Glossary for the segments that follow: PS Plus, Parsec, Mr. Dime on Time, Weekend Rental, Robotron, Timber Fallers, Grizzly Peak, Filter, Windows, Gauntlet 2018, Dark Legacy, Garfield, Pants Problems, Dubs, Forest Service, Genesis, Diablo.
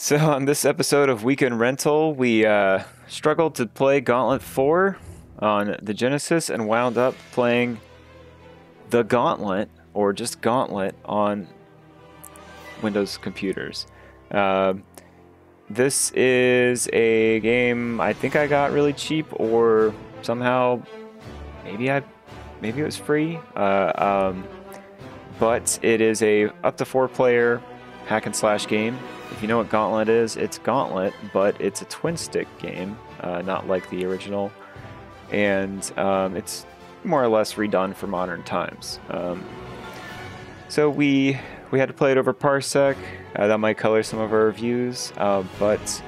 So on this episode of Weekend Rental, we struggled to play Gauntlet 4 on the Genesis and wound up playing the Gauntlet, or just Gauntlet, on Windows computers. This is a game I think I got really cheap, or somehow maybe it was free. But it is a up to 4-player hack and slash game. If you know what Gauntlet is, it's Gauntlet, but it's a twin-stick game, not like the original, and it's more or less redone for modern times. So we had to play it over Parsec. That might color some of our reviews, but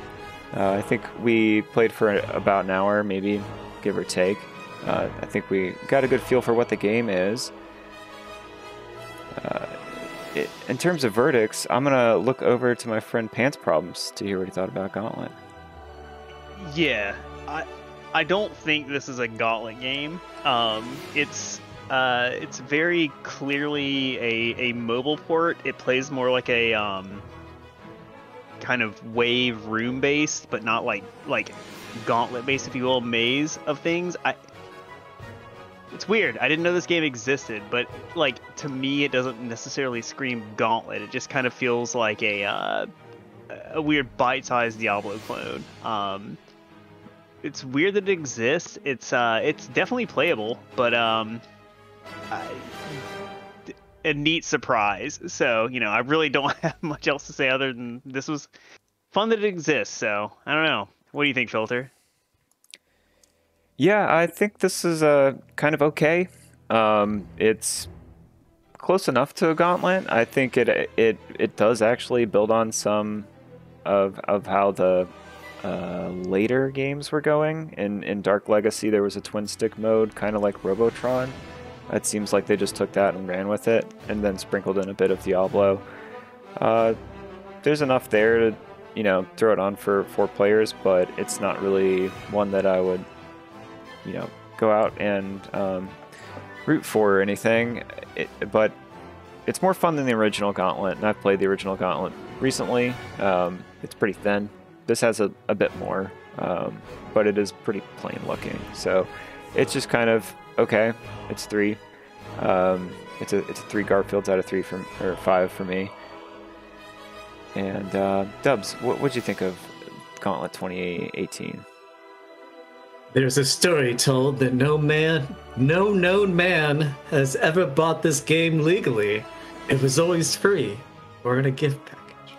I think we played for about an hour, maybe, give or take. I think we got a good feel for what the game is. In terms of verdicts, I'm going to look over to my friend Pants Problems to hear what he thought about Gauntlet. Yeah, I don't think this is a Gauntlet game. It's very clearly a mobile port. It plays more like a kind of wave room-based, but not like Gauntlet-based, if you will, maze of things. It's weird. I didn't know this game existed, but like to me, it doesn't necessarily scream Gauntlet. It just kind of feels like a weird bite-sized Diablo clone. It's weird that it exists. It's definitely playable, but a neat surprise. So you know, I really don't have much else to say other than this was fun that it exists. So I don't know. What do you think, Filter? Yeah, I think this is kind of okay. It's close enough to a Gauntlet. I think it does actually build on some of how the later games were going. In Dark Legacy, there was a twin stick mode, kind of like Robotron. It seems like they just took that and ran with it, and then sprinkled in a bit of Diablo. There's enough there to, you know, throw it on for 4 players, but it's not really one that I would, you know, go out and root for or anything, but it's more fun than the original Gauntlet, and I've played the original Gauntlet recently. It's pretty thin. This has a bit more, but it is pretty plain looking, so it's just kind of okay. It's 3. It's a 3 Garfields out of 3 from, or 5 for me. And Dubs, what'd you think of Gauntlet 2018? There's a story told that no known man has ever bought this game legally. It was always free or in a gift package.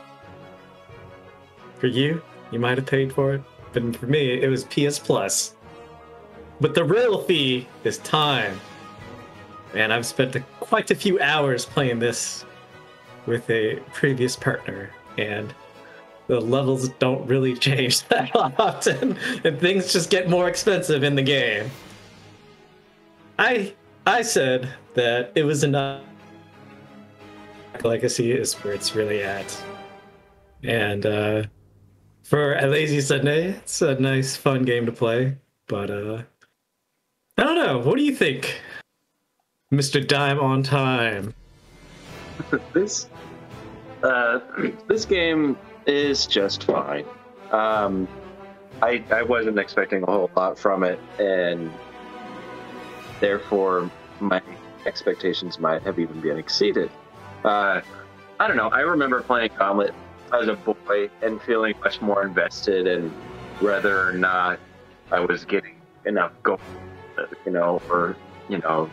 For you might have paid for it, but for me, it was PS Plus. But the real fee is time. And I've spent quite a few hours playing this with a previous partner, and the levels don't really change that often, and things just get more expensive in the game. I said that it was enough. Legacy is where it's really at. And for a lazy Sunday, it's a nice, fun game to play. But I don't know. What do you think, Mr. Dime on Time? This game is just fine. I wasn't expecting a whole lot from it, and therefore my expectations might have even been exceeded. I don't know. I remember playing Gauntlet as a boy and feeling much more invested in whether or not I was getting enough gold, you know, or, you know,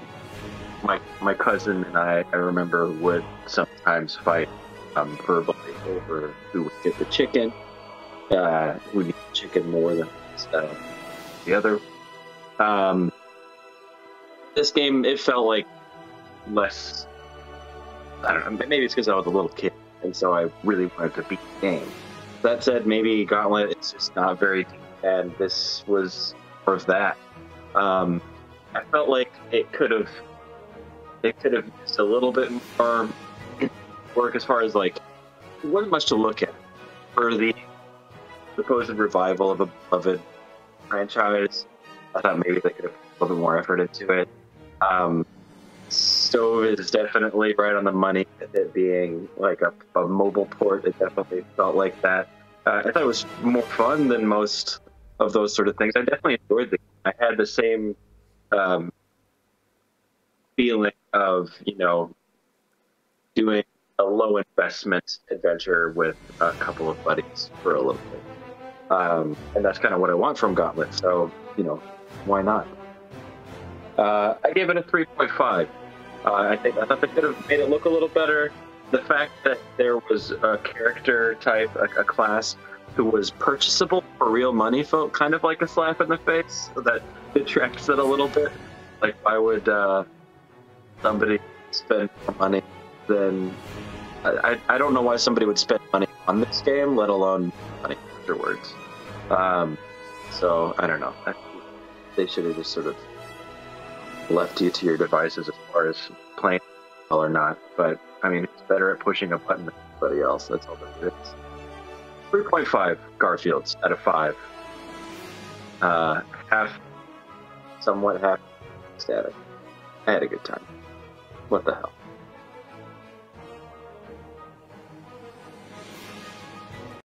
my cousin and I remember would sometimes fight verbally over who would get the chicken, who needs chicken more than the other. This game, it felt like less, I don't know, maybe it's because I was a little kid and so I really wanted to beat the game. That said, maybe Gauntlet, it's just not very deep, and this was more of that. I felt like it could have used a little bit more work as far as, like, there wasn't much to look at for the supposed revival of a beloved franchise. I thought maybe they could have put a little bit more effort into it. Stove is definitely right on the money. It being like a mobile port, it definitely felt like that. I thought it was more fun than most of those sort of things. I definitely enjoyed the game. I had the same feeling of, you know, doing a low investment adventure with a couple of buddies for a little bit. And that's kind of what I want from Gauntlet. So, you know, why not? I gave it a 3.5. I thought they could have made it look a little better. The fact that there was a character type, a class, who was purchasable for real money felt kind of like a slap in the face. So that detracts it a little bit. Like, why would somebody spend more money than... I don't know why somebody would spend money on this game, let alone money afterwards. So, I don't know. They should have just sort of left you to your devices as far as playing or not, but I mean, it's better at pushing a button than anybody else. That's all that it is. 3.5 Garfields out of 5. Somewhat half static. I had a good time. What the hell?